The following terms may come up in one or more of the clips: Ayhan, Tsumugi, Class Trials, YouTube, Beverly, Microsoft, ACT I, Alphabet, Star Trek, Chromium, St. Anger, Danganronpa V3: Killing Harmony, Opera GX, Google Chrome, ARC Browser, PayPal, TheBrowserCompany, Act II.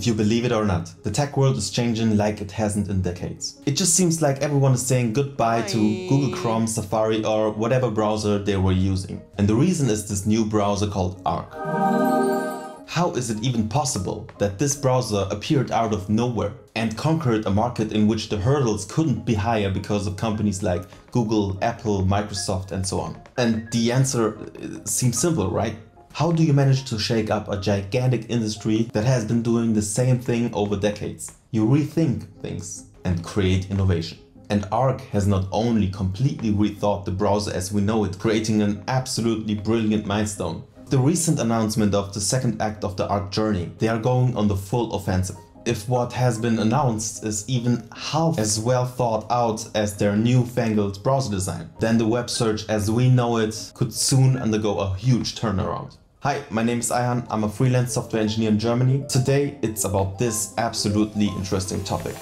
if you believe it or not. The tech world is changing like it hasn't in decades. It just seems like everyone is saying goodbye to Google Chrome, Safari or whatever browser they were using. And the reason is this new browser called ARC. How is it even possible that this browser appeared out of nowhere and conquered a market in which the hurdles couldn't be higher because of companies like Google, Apple, Microsoft and so on? And the answer seems simple, right? How do you manage to shake up a gigantic industry that has been doing the same thing over decades? You rethink things and create innovation. And ARC has not only completely rethought the browser as we know it, creating an absolutely brilliant milestone. The recent announcement of the second act of the ARC journey, they are going on the full offensive. If what has been announced is even half as well thought out as their newfangled browser design, then the web search as we know it could soon undergo a huge turnaround. Hi, my name is Ayhan, I'm a freelance software engineer in Germany. Today it's about this absolutely interesting topic.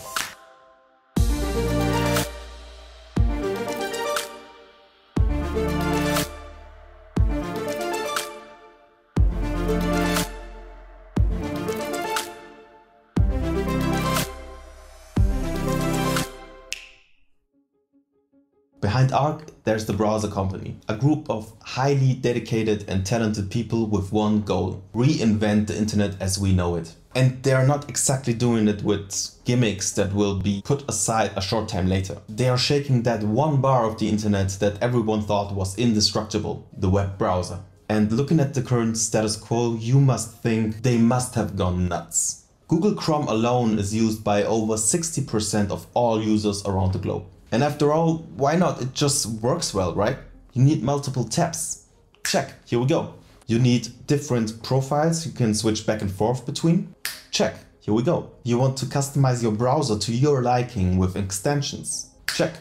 Behind ARC, there's the Browser Company, a group of highly dedicated and talented people with one goal: reinvent the internet as we know it. And they are not exactly doing it with gimmicks that will be put aside a short time later. They are shaking that one bar of the internet that everyone thought was indestructible, the web browser. And looking at the current status quo, you must think they must have gone nuts. Google Chrome alone is used by over 60% of all users around the globe. And after all, why not? It just works well, right? You need multiple tabs. Check, here we go. You need different profiles you can switch back and forth between. Check, here we go. You want to customize your browser to your liking with extensions. Check,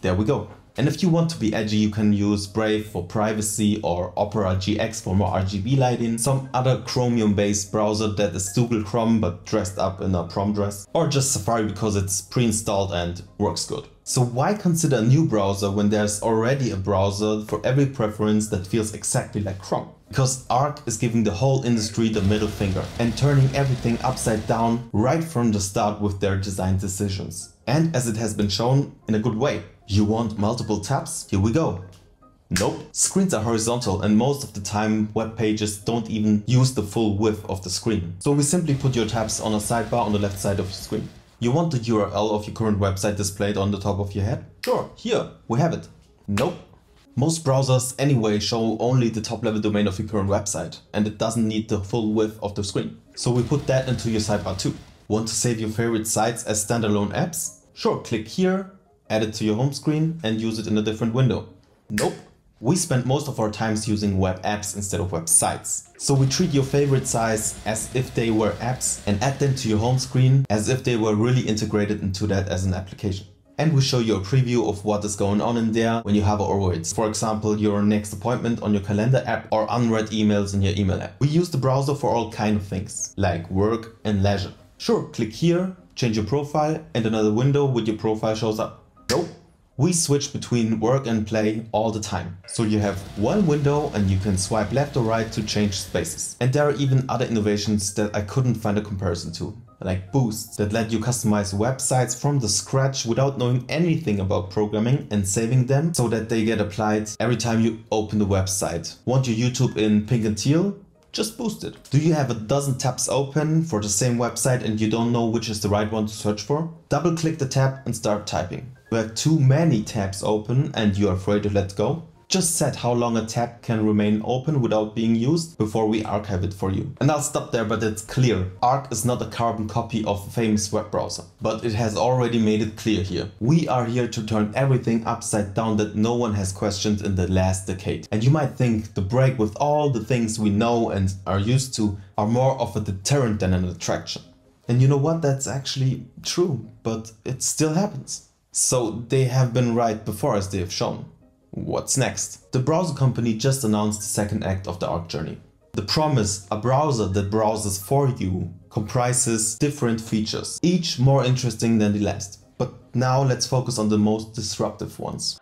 there we go. And if you want to be edgy, you can use Brave for privacy or Opera GX for more RGB lighting, some other Chromium-based browser that is Google Chrome but dressed up in a prom dress, or just Safari because it's pre-installed and works good. So why consider a new browser when there's already a browser for every preference that feels exactly like Chrome? Because ARC is giving the whole industry the middle finger and turning everything upside down right from the start with their design decisions. And as it has been shown, in a good way. You want multiple tabs? Here we go. Nope. Screens are horizontal and most of the time web pages don't even use the full width of the screen. So we simply put your tabs on a sidebar on the left side of the screen. You want the URL of your current website displayed on the top of your head? Sure, here, we have it. Nope. Most browsers anyway show only the top level domain of your current website and it doesn't need the full width of the screen. So we put that into your sidebar too. Want to save your favorite sites as standalone apps? Sure, click here. Add it to your home screen and use it in a different window. Nope. We spend most of our times using web apps instead of websites. So we treat your favorite sites as if they were apps and add them to your home screen as if they were really integrated into that as an application. And we show you a preview of what is going on in there when you hover over it. For example, your next appointment on your calendar app or unread emails in your email app. We use the browser for all kinds of things like work and leisure. Sure, click here, change your profile and another window with your profile shows up. Nope. We switch between work and play all the time. So you have one window and you can swipe left or right to change spaces. And there are even other innovations that I couldn't find a comparison to, like Boost, that let you customize websites from the scratch without knowing anything about programming and saving them so that they get applied every time you open the website. Want your YouTube in pink and teal? Just Boost it. Do you have a dozen tabs open for the same website and you don't know which is the right one to search for? Double click the tab and start typing. You have too many tabs open and you are afraid to let go? Just set how long a tab can remain open without being used before we archive it for you. And I'll stop there, but it's clear. ARC is not a carbon copy of the famous web browser, but it has already made it clear here. We are here to turn everything upside down that no one has questioned in the last decade. And you might think the break with all the things we know and are used to are more of a deterrent than an attraction. And you know what? That's actually true, but it still happens. So they have been right before, as they have shown. What's next? The Browser Company just announced the second act of the ARC journey. The promise, a browser that browses for you, comprises different features, each more interesting than the last. But now let's focus on the most disruptive ones.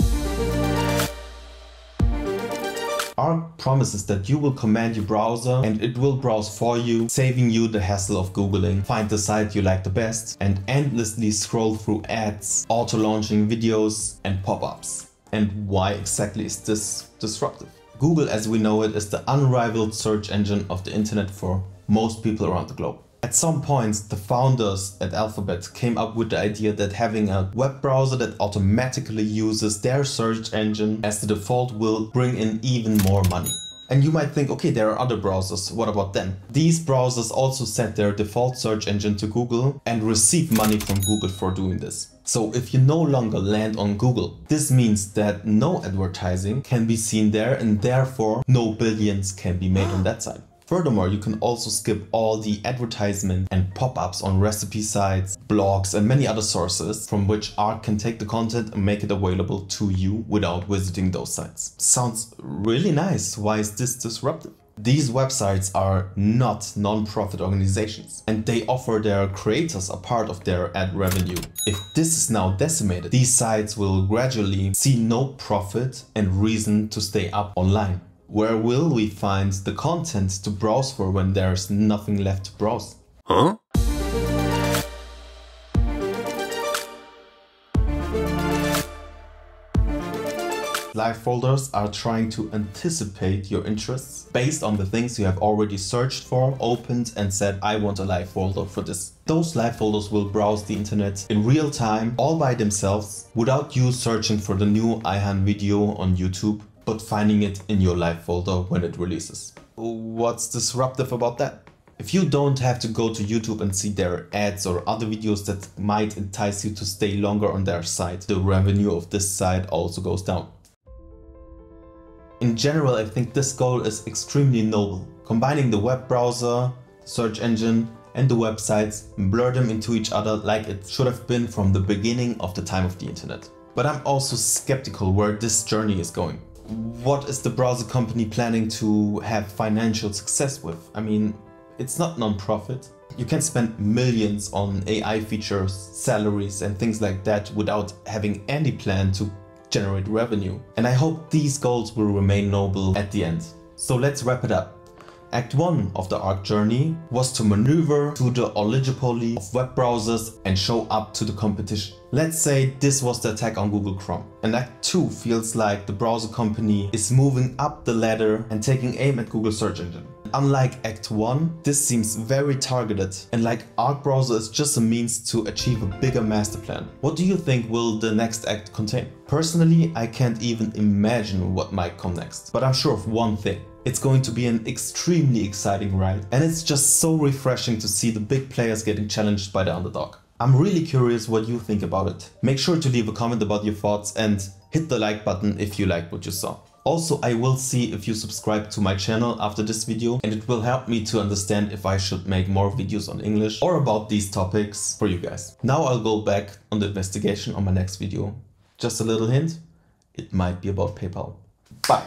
ARC promises that you will command your browser and it will browse for you, saving you the hassle of Googling. Find the site you like the best and endlessly scroll through ads, auto-launching videos and pop-ups. And why exactly is this disruptive? Google, as we know it, is the unrivaled search engine of the internet for most people around the globe. At some point, the founders at Alphabet came up with the idea that having a web browser that automatically uses their search engine as the default will bring in even more money. And you might think, okay, there are other browsers, what about them? These browsers also set their default search engine to Google and receive money from Google for doing this. So if you no longer land on Google, this means that no advertising can be seen there and therefore no billions can be made on that side. Furthermore, you can also skip all the advertisements and pop-ups on recipe sites, blogs and many other sources from which ARC can take the content and make it available to you without visiting those sites. Sounds really nice. Why is this disruptive? These websites are not non-profit organizations and they offer their creators a part of their ad revenue. If this is now decimated, these sites will gradually see no profit and reason to stay up online. Where will we find the content to browse for when there's nothing left to browse? Huh? Live folders are trying to anticipate your interests based on the things you have already searched for, opened and said, I want a live folder for this. Those live folders will browse the internet in real time, all by themselves, without you searching for the new Ayhan video on YouTube, but finding it in your live folder when it releases. What's disruptive about that? If you don't have to go to YouTube and see their ads or other videos that might entice you to stay longer on their site, the revenue of this site also goes down. In general, I think this goal is extremely noble. Combining the web browser, search engine and the websites and blur them into each other like it should have been from the beginning of the time of the internet. But I'm also skeptical where this journey is going. What is the browser company planning to have financial success with? I mean, it's not non-profit. You can spend millions on AI features, salaries and things like that without having any plan to generate revenue. And I hope these goals will remain noble at the end. So let's wrap it up. Act 1 of the ARC journey was to maneuver to the oligopoly of web browsers and show up to the competition. Let's say this was the attack on Google Chrome. And Act 2 feels like the browser company is moving up the ladder and taking aim at Google search engine. Unlike Act 1, this seems very targeted and like ARC browser is just a means to achieve a bigger master plan. What do you think will the next act contain? Personally, I can't even imagine what might come next, but I'm sure of one thing. It's going to be an extremely exciting ride and it's just so refreshing to see the big players getting challenged by the underdog. I'm really curious what you think about it. Make sure to leave a comment about your thoughts and hit the like button if you liked what you saw. Also, I will see if you subscribe to my channel after this video and it will help me to understand if I should make more videos on English or about these topics for you guys. Now I'll go back on the investigation on my next video. Just a little hint, it might be about PayPal. Bye!